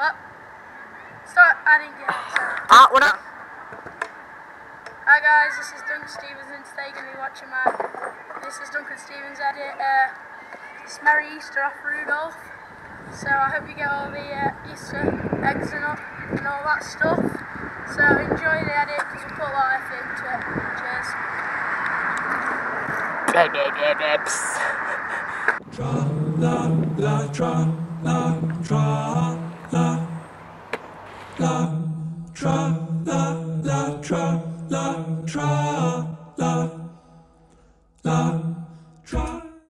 What? Start adding games. What up? Hi guys, this is Duncan Stephens and today you're going to be watching my... This is Duncan Stephens edit. It's Merry Easter off Rudolph. So I hope you get all the Easter eggs and all that stuff. So enjoy the edit because we put a lot of effort into it. Cheers. Tra la la tra